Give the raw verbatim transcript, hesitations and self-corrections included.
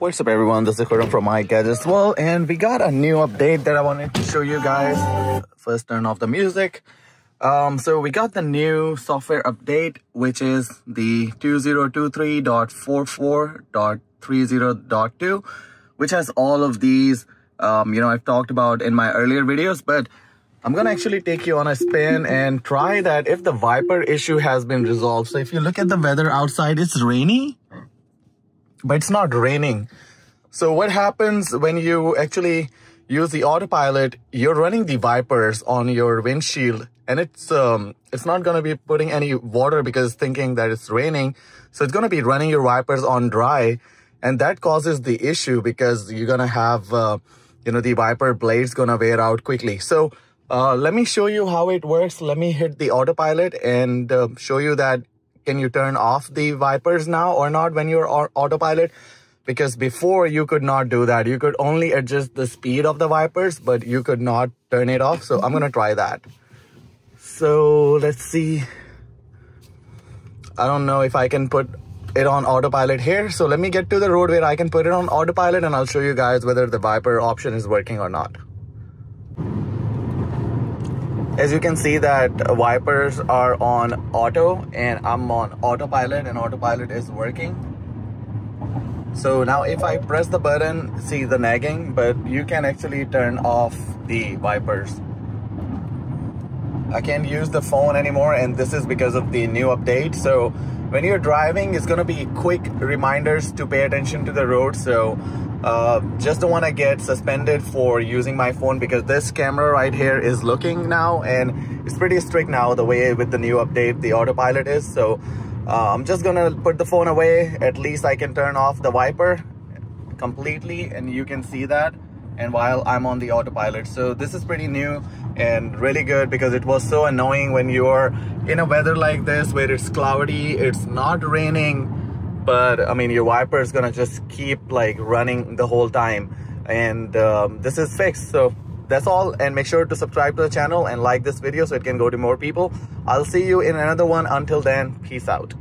What's up everyone, this is Akhuram from iGadgetsWorld, and we got a new update that I wanted to show you guys. First, turn off the music. Um, so we got the new software update, which is the twenty twenty-three point forty-four point thirty point two, which has all of these, um, you know, I've talked about in my earlier videos, but I'm gonna actually take you on a spin and try that if the Viper issue has been resolved. So if you look at the weather outside, it's rainy, but it's not raining. So what happens when you actually use the autopilot, you're running the Vipers on your windshield, and it's um it's not going to be putting any water because thinking that it's raining. So it's going to be running your Vipers on dry, and that causes the issue because you're going to have, uh, you know, the Viper blade's going to wear out quickly. So uh, let me show you how it works. Let me hit the autopilot and uh, show you that. Can you turn off the Vipers now or not when you're autopilot? Because before you could not do that. You could only adjust the speed of the Vipers, but you could not turn it off. So I'm going to try that. So let's see. I don't know if I can put it on autopilot here. So let me get to the road where I can put it on autopilot, and I'll show you guys whether the Viper option is working or not. As you can see that Vipers are on auto and I'm on autopilot, and autopilot is working. So now if I press the button, see the nagging, but you can actually turn off the Vipers. I can't use the phone anymore, and this is because of the new update. So when you're driving, it's going to be quick reminders to pay attention to the road. So uh, just don't want to get suspended for using my phone, because this camera right here is looking now, and it's pretty strict now the way with the new update the autopilot is. So uh, I'm just going to put the phone away. At least I can turn off the Viper completely, and you can see that. And while I'm on the autopilot. So this is pretty new and really good, because it was so annoying when you are in a weather like this where it's cloudy, it's not raining, but I mean your Viper is gonna just keep like running the whole time, and um, this is fixed. So that's all, and make sure to subscribe to the channel and like this video so it can go to more people. I'll see you in another one. Until then, peace out.